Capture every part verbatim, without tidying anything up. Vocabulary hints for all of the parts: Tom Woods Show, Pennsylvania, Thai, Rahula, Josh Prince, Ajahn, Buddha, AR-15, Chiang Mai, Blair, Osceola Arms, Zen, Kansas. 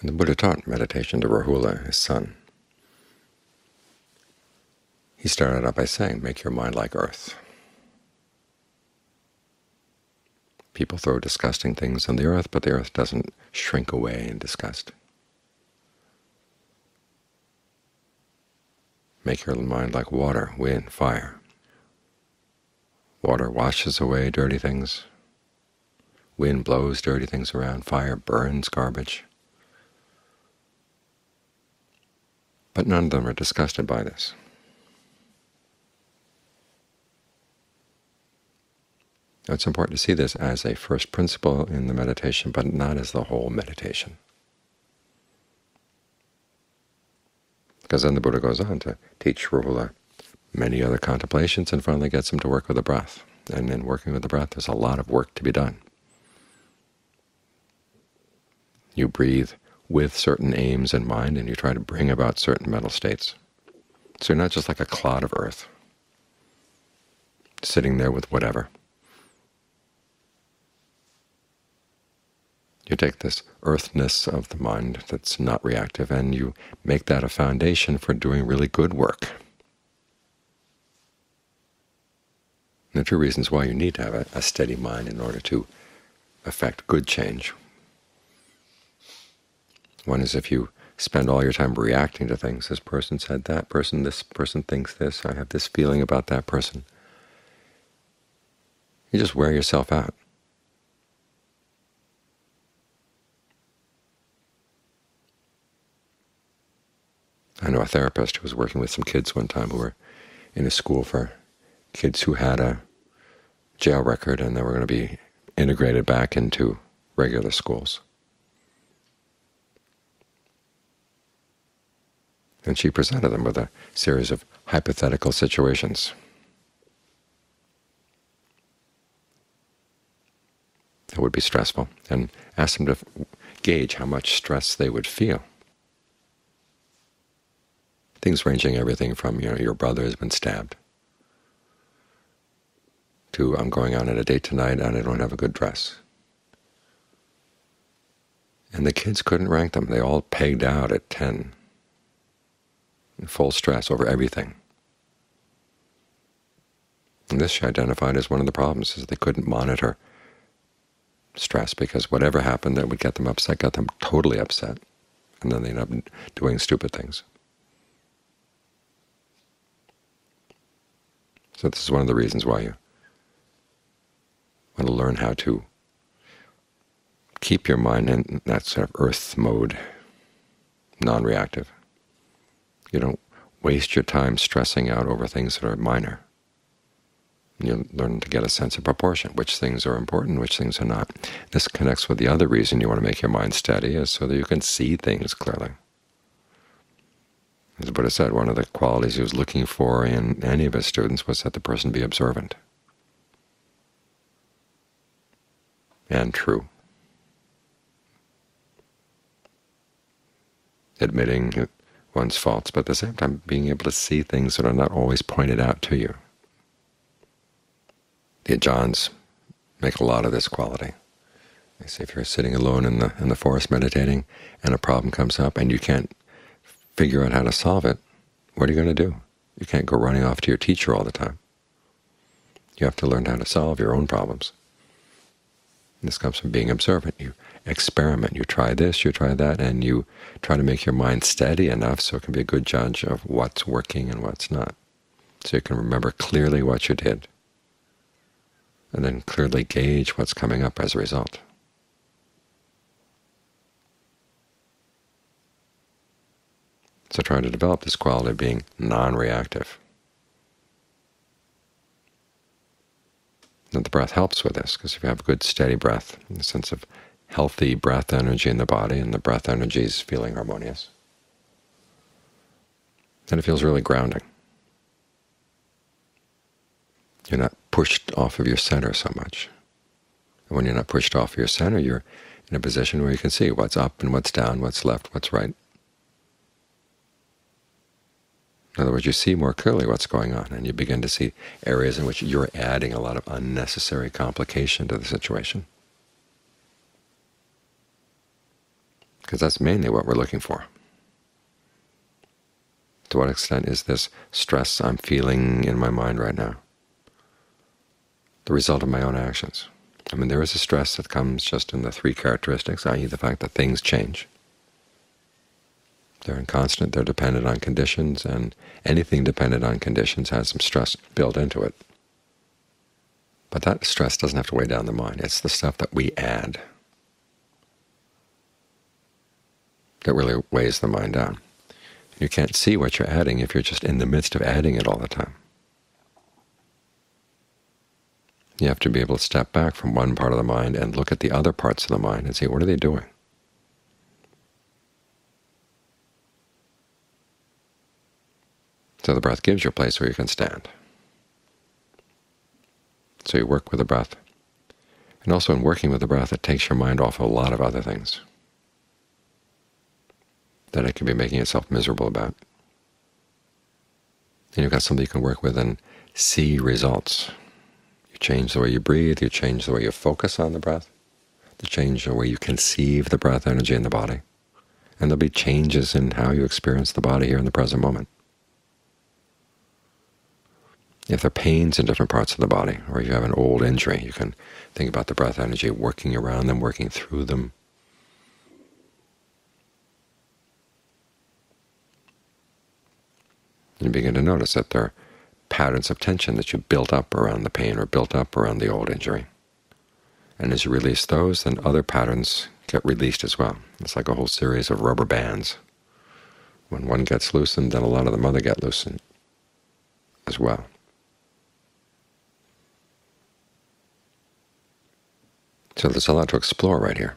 And the Buddha taught meditation to Rahula, his son. He started out by saying, make your mind like earth. People throw disgusting things on the earth, but the earth doesn't shrink away in disgust. Make your mind like water, wind, fire. Water washes away dirty things. Wind blows dirty things around. Fire burns garbage. But none of them are disgusted by this. It's important to see this as a first principle in the meditation, but not as the whole meditation. Because then the Buddha goes on to teach Rahula many other contemplations and finally gets him to work with the breath. And in working with the breath, there's a lot of work to be done. You breathe with certain aims in mind, and you try to bring about certain mental states. So you're not just like a clod of earth, sitting there with whatever. You take this earthness of the mind that's not reactive, and you make that a foundation for doing really good work. And the two reasons why you need to have a, a steady mind in order to affect good change. One is if you spend all your time reacting to things, this person said that, person, this person thinks this, I have this feeling about that person. You just wear yourself out. I know a therapist who was working with some kids one time who were in a school for kids who had a jail record and they were going to be integrated back into regular schools. And she presented them with a series of hypothetical situations. It would be stressful, and asked them to gauge how much stress they would feel. Things ranging everything from, you know, your brother has been stabbed, to I'm going out on a date tonight and I don't have a good dress. And the kids couldn't rank them. They all pegged out at ten, in full stress over everything. And this she identified as one of the problems, is they couldn't monitor stress, because whatever happened that would get them upset got them totally upset, and then they end up doing stupid things. So this is one of the reasons why you want to learn how to keep your mind in that sort of earth mode, non-reactive. You don't waste your time stressing out over things that are minor. You learn to get a sense of proportion, which things are important, which things are not. This connects with the other reason you want to make your mind steady, is so that you can see things clearly. As the Buddha said, one of the qualities he was looking for in any of his students was that the person be observant and true, admitting one's faults, but at the same time being able to see things that are not always pointed out to you. The Ajahns make a lot of this quality. They say if you're sitting alone in the in the forest meditating and a problem comes up and you can't figure out how to solve it, what are you going to do? You can't go running off to your teacher all the time. You have to learn how to solve your own problems. And this comes from being observant. You experiment. You try this, you try that, and you try to make your mind steady enough so it can be a good judge of what's working and what's not. So you can remember clearly what you did, and then clearly gauge what's coming up as a result. So trying to develop this quality of being non-reactive. And the breath helps with this, because if you have good steady breath, a sense of healthy breath energy in the body, and the breath energy is feeling harmonious, then it feels really grounding. You're not pushed off of your center so much. And when you're not pushed off of your center, you're in a position where you can see what's up and what's down, what's left, what's right. In other words, you see more clearly what's going on, and you begin to see areas in which you're adding a lot of unnecessary complication to the situation. because that's mainly what we're looking for. To what extent is this stress I'm feeling in my mind right now the result of my own actions? I mean, there is a stress that comes just in the three characteristics, that is the fact that things change. They're inconstant, they're dependent on conditions, and anything dependent on conditions has some stress built into it. But that stress doesn't have to weigh down the mind. It's the stuff that we add that really weighs the mind down. You can't see what you're adding if you're just in the midst of adding it all the time. You have to be able to step back from one part of the mind and look at the other parts of the mind and see, what are they doing? So the breath gives you a place where you can stand. So you work with the breath. And also in working with the breath, it takes your mind off a lot of other things that it could be making itself miserable about. And you've got something you can work with and see results. You change the way you breathe, you change the way you focus on the breath, you change the way you conceive the breath energy in the body, and there'll be changes in how you experience the body here in the present moment. If there are pains in different parts of the body, or you have an old injury, you can think about the breath energy working around them, working through them. You begin to notice that there are patterns of tension that you built up around the pain or built up around the old injury. And as you release those, then other patterns get released as well. It's like a whole series of rubber bands. When one gets loosened, then a lot of them other get loosened as well. So there's a lot to explore right here.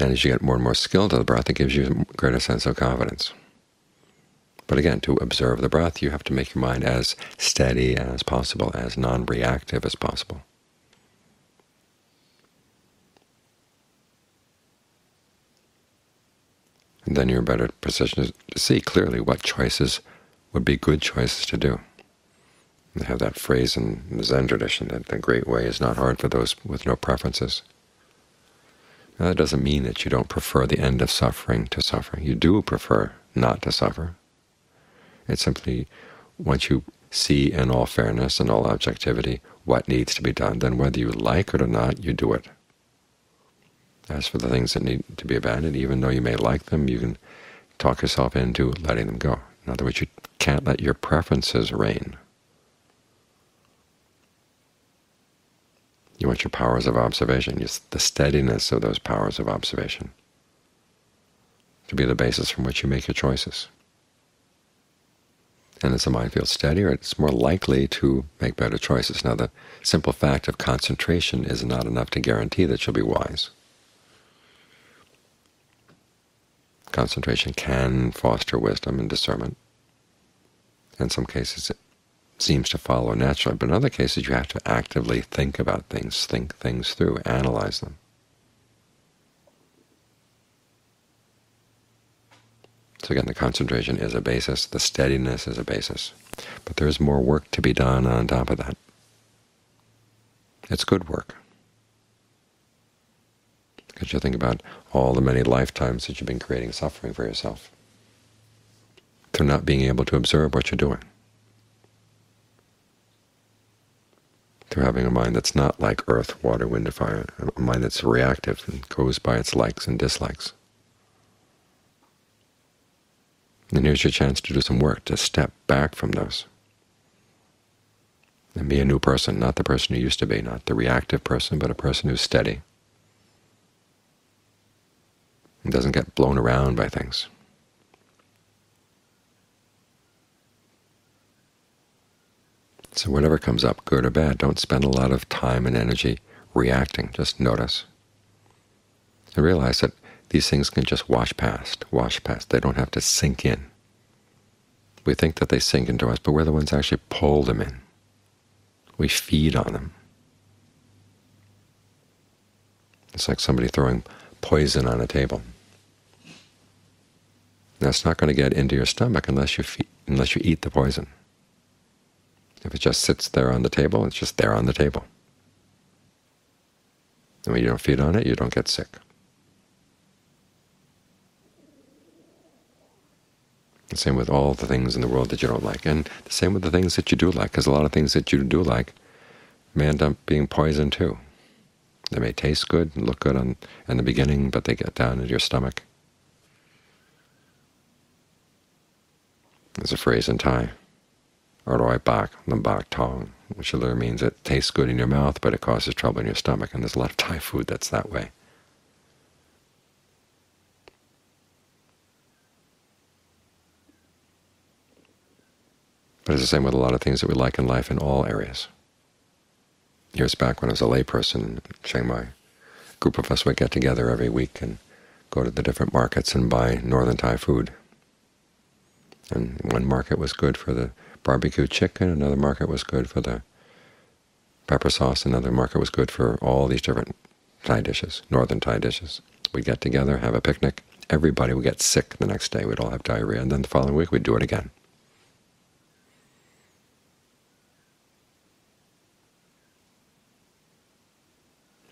And as you get more and more skilled at the breath, it gives you a greater sense of confidence. But again, to observe the breath, you have to make your mind as steady as possible, as non-reactive as possible. And then you're in a better position to see clearly what choices would be good choices to do. They have that phrase in the Zen tradition that the great way is not hard for those with no preferences. Now, that doesn't mean that you don't prefer the end of suffering to suffering. You do prefer not to suffer. It's simply, once you see in all fairness and all objectivity what needs to be done, then whether you like it or not, you do it. As for the things that need to be abandoned, even though you may like them, you can talk yourself into letting them go. In other words, you can't let your preferences reign. You want your powers of observation, the steadiness of those powers of observation, to be the basis from which you make your choices. And as the mind feels steadier, it's more likely to make better choices. Now, the simple fact of concentration is not enough to guarantee that you'll be wise. Concentration can foster wisdom and discernment. In some cases, it seems to follow naturally, but in other cases, you have to actively think about things, think things through, analyze them. So again, the concentration is a basis, the steadiness is a basis, but there is more work to be done on top of that. It's good work, because you think about all the many lifetimes that you've been creating suffering for yourself through not being able to observe what you're doing, through having a mind that's not like earth, water, wind, or fire, a mind that's reactive and goes by its likes and dislikes. And here's your chance to do some work, to step back from those and be a new person, not the person you used to be, not the reactive person, but a person who's steady and doesn't get blown around by things. So whatever comes up, good or bad, don't spend a lot of time and energy reacting. Just notice and realize that these things can just wash past, wash past. They don't have to sink in. We think that they sink into us, but we're the ones that actually pull them in. We feed on them. It's like somebody throwing poison on a table. That's not going to get into your stomach unless you feed, unless you eat the poison. If it just sits there on the table, it's just there on the table. And when you don't feed on it, you don't get sick. The same with all the things in the world that you don't like, and the same with the things that you do like, because a lot of things that you do like may end up being poison too. They may taste good and look good on, in the beginning, but they get down into your stomach. There's a phrase in Thai, "aroi bak lambak tong," which literally means it tastes good in your mouth, but it causes trouble in your stomach, and there's a lot of Thai food that's that way. But it's the same with a lot of things that we like in life in all areas. Years back when I was a layperson in Chiang Mai, a group of us would get together every week and go to the different markets and buy northern Thai food. And one market was good for the barbecue chicken, another market was good for the pepper sauce, another market was good for all these different Thai dishes, northern Thai dishes. We'd get together, have a picnic. Everybody would get sick the next day. We'd all have diarrhea, and then the following week we'd do it again.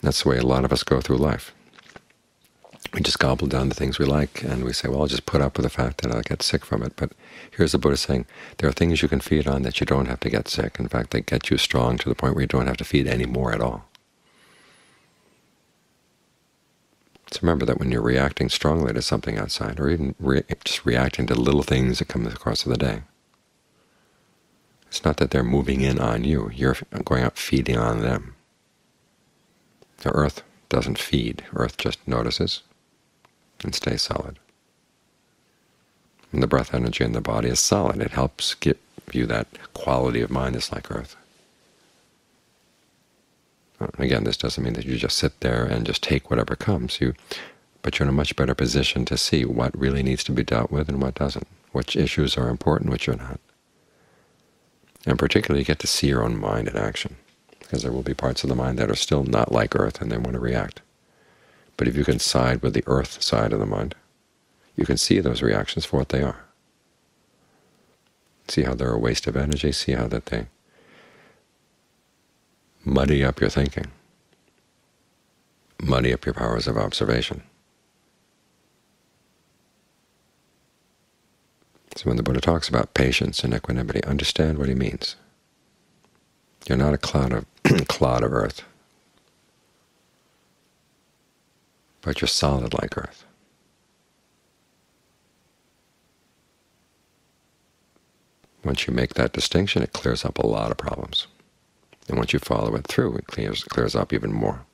That's the way a lot of us go through life. We just gobble down the things we like, and we say, well, I'll just put up with the fact that I'll get sick from it. But here's the Buddha saying, there are things you can feed on that you don't have to get sick. In fact, they get you strong to the point where you don't have to feed any more at all. So remember that when you're reacting strongly to something outside, or even re just reacting to little things that come in the course of the day, it's not that they're moving in on you. You're going out feeding on them. The earth doesn't feed. Earth just notices and stays solid. And the breath energy in the body is solid. It helps give you that quality of mind that's like earth. And again, this doesn't mean that you just sit there and just take whatever comes. You, but you're in a much better position to see what really needs to be dealt with and what doesn't, which issues are important, which are not. And particularly, you get to see your own mind in action, because there will be parts of the mind that are still not like earth and they want to react. But if you can side with the earth side of the mind, you can see those reactions for what they are. See how they're a waste of energy, see how that they muddy up your thinking, muddy up your powers of observation. So when the Buddha talks about patience and equanimity, understand what he means. You're not a cloud of clod of earth, but you're solid like earth. Once you make that distinction, it clears up a lot of problems. And once you follow it through, it clears, clears up even more.